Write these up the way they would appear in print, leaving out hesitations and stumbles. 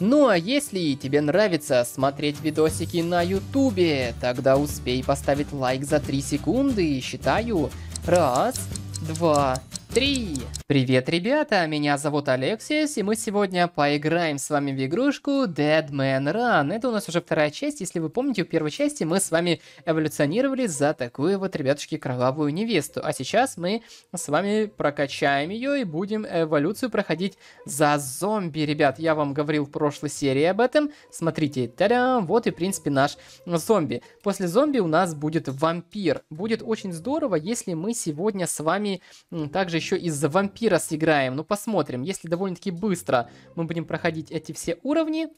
Ну а если тебе нравится смотреть видосики на ютубе, тогда успей поставить лайк за 3 секунды и считаю 1, 2, 3. Привет, ребята, меня зовут Алексис, и мы сегодня поиграем с вами в игрушку Dead Man Run. Это у нас уже вторая часть. Если вы помните, в первой части мы с вами эволюционировали за такую вот, ребятушки, кровавую невесту. А сейчас мы с вами прокачаем ее и будем эволюцию проходить за зомби, ребят. Я вам говорил в прошлой серии об этом. Смотрите, та-дам, вот и, в принципе, наш зомби. После зомби у нас будет вампир. Будет очень здорово, если мы сегодня с вами также еще из-за вампира сыграем. Ну, посмотрим. Если довольно-таки быстро мы будем проходить эти все уровни,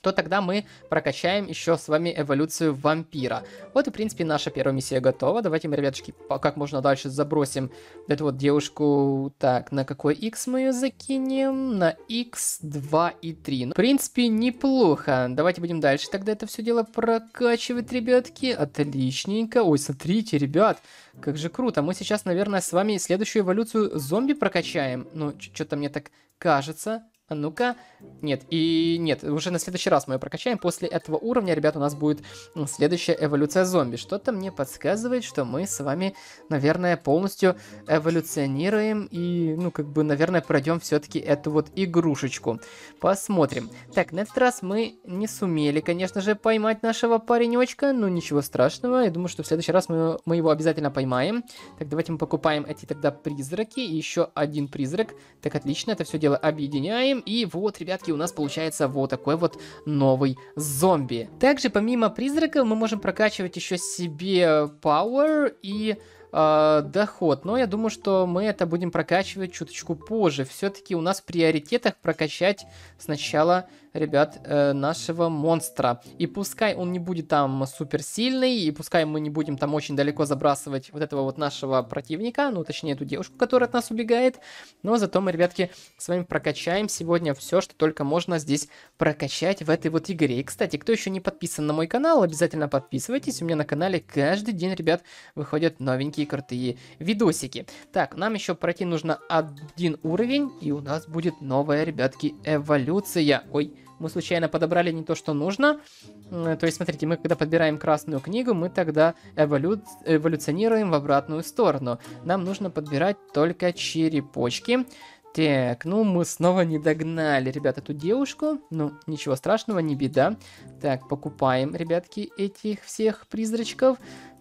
то тогда мы прокачаем еще с вами эволюцию вампира. Вот и, в принципе, наша первая миссия готова. Давайте мы, ребятушки, как можно дальше забросим эту вот девушку. Так, на какой X мы ее закинем? На X, 2 и 3. Ну, в принципе, неплохо. Давайте будем дальше тогда это все дело прокачивать, ребятки. Отличненько. Ой, смотрите, ребят, как же круто. Мы сейчас, наверное, с вами следующую эволюцию зомби прокачаем. Ну, что-то мне так кажется. А ну-ка. Нет, и нет, уже на следующий раз мы ее прокачаем. После этого уровня, ребят, у нас будет следующая эволюция зомби. Что-то мне подсказывает, что мы с вами, наверное, полностью эволюционируем и, ну, как бы, наверное, пройдем все-таки эту вот игрушечку. Посмотрим. Так, на этот раз мы не сумели, конечно же, поймать нашего паренечка, но ничего страшного. Я думаю, что в следующий раз мы его обязательно поймаем. Так, давайте мы покупаем эти тогда призраки. И еще один призрак. Так, отлично, это все дело объединяем. И вот, ребятки, у нас получается вот такой вот новый зомби. Также, помимо призраков, мы можем прокачивать еще себе power и доход. Но я думаю, что мы это будем прокачивать чуточку позже. Все-таки у нас в приоритетах прокачать сначала, ребят, нашего монстра. И пускай он не будет там суперсильный, и пускай мы не будем там очень далеко забрасывать вот этого вот нашего противника, ну, точнее, эту девушку, которая от нас убегает. Но зато мы, ребятки, с вами прокачаем сегодня все, что только можно здесь прокачать в этой вот игре. И, кстати, кто еще не подписан на мой канал, обязательно подписывайтесь. У меня на канале каждый день, ребят, выходят новенькие крутые видосики. Так, нам еще пройти нужно один уровень, и у нас будет новая, ребятки, эволюция. Ой, мы случайно подобрали не то, что нужно. То есть, смотрите, мы когда подбираем красную книгу, мы тогда эволюционируем в обратную сторону. Нам нужно подбирать только черепочки. Так, ну мы снова не догнали, ребят, эту девушку. Ну, ничего страшного, не беда. Так, покупаем, ребятки, этих всех призрачков.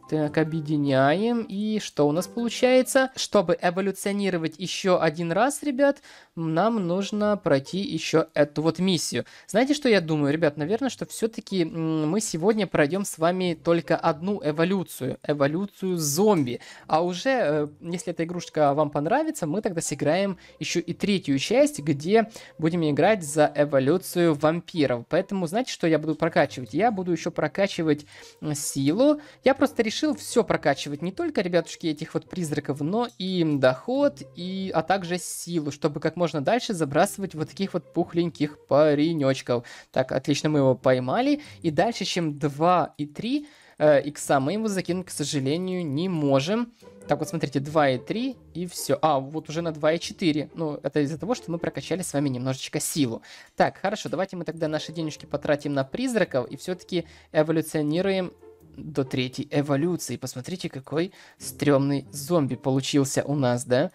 Так, объединяем. И что у нас получается? Чтобы эволюционировать еще один раз, ребят, нам нужно пройти еще эту вот миссию. Знаете, что я думаю, ребят? Наверное, что все-таки мы сегодня пройдем с вами только одну эволюцию. Эволюцию зомби. А уже, если эта игрушка вам понравится, мы тогда сыграем еще и третью часть, где будем играть за эволюцию вампиров. Поэтому, знаете, что я буду прокачивать? Я буду еще прокачивать силу. Я просто решил все прокачивать, не только, ребятушки, этих вот призраков, но и доход, а также силу, чтобы как можно дальше забрасывать вот таких вот пухленьких паренечков. Так, отлично, мы его поймали, и дальше, чем 2 и 3 икса, мы его закинуть, к сожалению, не можем. Так, вот смотрите, 2 и 3, и все. А, вот уже на 2 и 4. Ну, это из-за того, что мы прокачали с вами немножечко силу. Так, хорошо, давайте мы тогда наши денежки потратим на призраков, и все-таки эволюционируем до третьей эволюции. Посмотрите, какой стрёмный зомби получился у нас, да?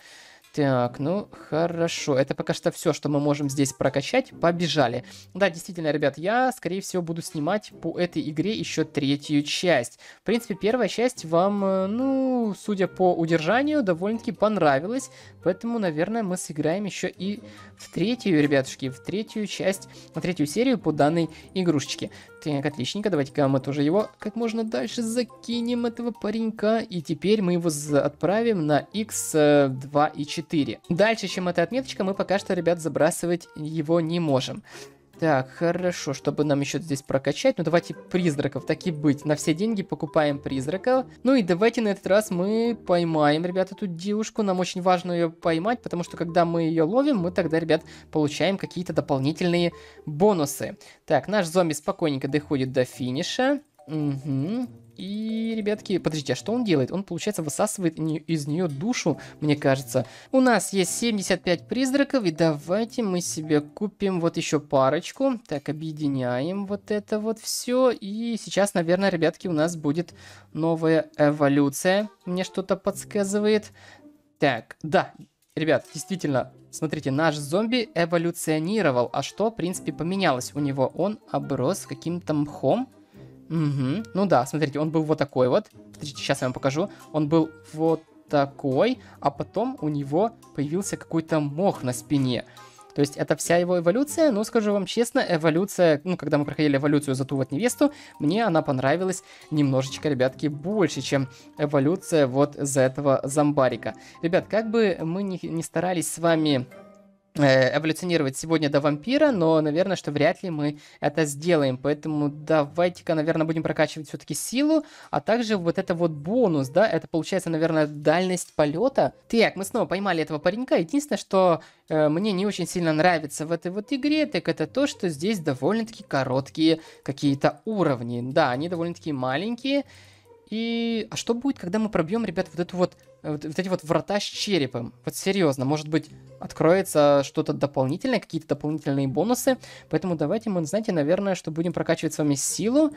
Так, ну, хорошо. Это пока что все, что мы можем здесь прокачать. Побежали. Да, действительно, ребят, я, скорее всего, буду снимать по этой игре еще третью часть. В принципе, первая часть вам, ну, судя по удержанию, довольно-таки понравилась. Поэтому, наверное, мы сыграем еще и в третью, ребятушки, в третью часть, на третью серию по данной игрушечке. Так, отличненько. Давайте-ка мы тоже его как можно дальше закинем, этого паренька. И теперь мы его отправим на X2 и 4. Дальше, чем эта отметочка, мы пока что, ребят, забрасывать его не можем. Так, хорошо, чтобы нам еще здесь прокачать. Ну, давайте призраков, так и быть. На все деньги покупаем призраков. Ну, и давайте на этот раз мы поймаем, ребят, эту девушку. Нам очень важно ее поймать, потому что, когда мы ее ловим, мы тогда, ребят, получаем какие-то дополнительные бонусы. Так, наш зомби спокойненько доходит до финиша. Угу. И, ребятки, подождите, а что он делает? Он, получается, высасывает из нее душу, мне кажется. У нас есть 75 призраков, и давайте мы себе купим вот еще парочку. Так, объединяем вот это вот все. И сейчас, наверное, ребятки, у нас будет новая эволюция. Мне что-то подсказывает. Так, да, ребят, действительно, смотрите, наш зомби эволюционировал. А что, в принципе, поменялось у него? Он оброс каким-то мхом. Угу. Ну да, смотрите, он был вот такой вот. Подождите, сейчас я вам покажу. Он был вот такой, а потом у него появился какой-то мох на спине. То есть это вся его эволюция, но скажу вам честно, эволюция, ну когда мы проходили эволюцию за ту вот невесту, мне она понравилась немножечко, ребятки, больше, чем эволюция вот за этого зомбарика. Ребят, как бы мы не старались с вами эволюционировать сегодня до вампира, но, наверное, что вряд ли мы это сделаем. Поэтому давайте-ка, наверное, будем прокачивать все-таки силу, а также вот это вот бонус, да, это получается, наверное, дальность полета. Так, мы снова поймали этого паренька. Единственное, что мне не очень сильно нравится в этой вот игре, так это то, что здесь довольно-таки короткие какие-то уровни. Да, они довольно-таки маленькие. И... А что будет, когда мы пробьем, ребят, вот эти вот врата с черепом? Вот серьезно, может быть, откроется что-то дополнительное, какие-то дополнительные бонусы. Поэтому давайте мы, знаете, наверное, что будем прокачивать с вами силу.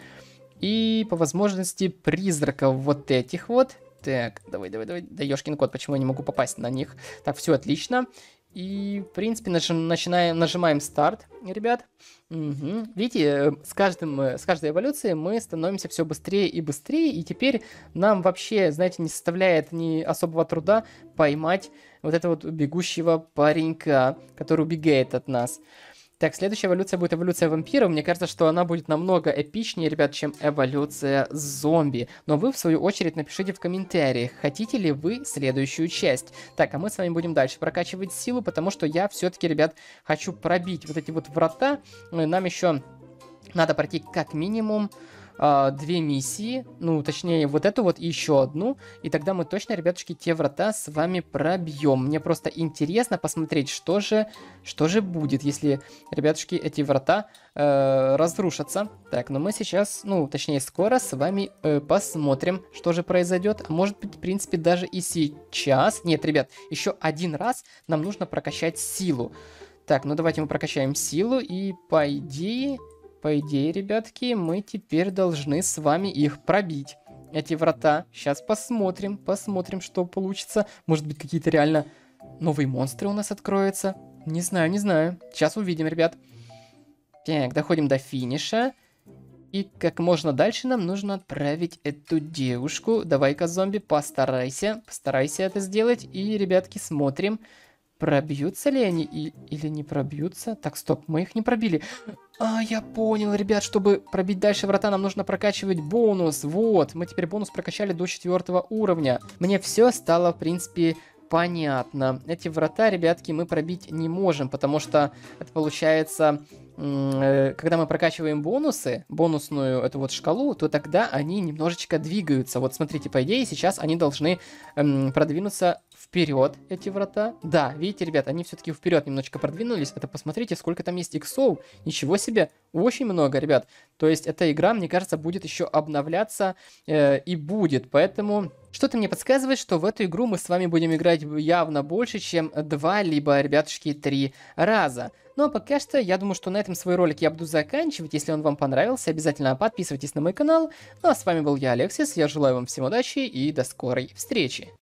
И по возможности призраков вот этих вот. Так, давай. Да ёшкин кот, почему я не могу попасть на них? Так, все отлично. И, в принципе, нажимаем старт, ребят. Угу. Видите, с каждой эволюцией мы становимся все быстрее и быстрее. И теперь нам вообще, знаете, не составляет ни особого труда поймать вот этого вот бегущего паренька, который убегает от нас. Так, следующая эволюция будет эволюция вампира. Мне кажется, что она будет намного эпичнее, ребят, чем эволюция зомби. Но вы, в свою очередь, напишите в комментариях, хотите ли вы следующую часть. Так, а мы с вами будем дальше прокачивать силу, потому что я все-таки, ребят, хочу пробить вот эти вот врата. Нам еще надо пройти как минимум 2 миссии, ну, точнее, вот эту вот и еще одну, и тогда мы точно, ребятушки, те врата с вами пробьем. Мне просто интересно посмотреть, что же будет, если, ребятушки, эти врата разрушатся. Так, но мы сейчас, ну, точнее, скоро с вами посмотрим, что же произойдет. Может быть, в принципе, даже и сейчас. Нет, ребят, еще один раз нам нужно прокачать силу. Так, ну, давайте мы прокачаем силу, и по идее, ребятки, мы теперь должны с вами их пробить, эти врата. Сейчас посмотрим, что получится. Может быть, какие-то реально новые монстры у нас откроются. Не знаю. Сейчас увидим, ребят. Так, доходим до финиша. И как можно дальше нам нужно отправить эту девушку. Давай-ка, зомби, постарайся это сделать. И, ребятки, смотрим, пробьются ли они или не пробьются. Так, стоп, мы их не пробили. А, я понял, ребят, чтобы пробить дальше врата, нам нужно прокачивать бонус. Вот, мы теперь бонус прокачали до 4 уровня. Мне все стало, в принципе, понятно. Эти врата, ребятки, мы пробить не можем, потому что это получается, когда мы прокачиваем бонусы, бонусную эту вот шкалу, то тогда они немножечко двигаются. Вот смотрите, по идее, сейчас они должны продвинуться вперед, эти врата. Да, видите, ребят, они все-таки вперед немножечко продвинулись. Это посмотрите, сколько там есть иксов. Ничего себе, очень много, ребят. То есть эта игра, мне кажется, будет еще обновляться и будет. Поэтому что-то мне подсказывает, что в эту игру мы с вами будем играть явно больше, чем 2, либо, ребятушки, 3 раза. Ну а пока что, я думаю, что на этом свой ролик я буду заканчивать. Если он вам понравился, обязательно подписывайтесь на мой канал. Ну а с вами был я, Алексис. Я желаю вам всем удачи и до скорой встречи.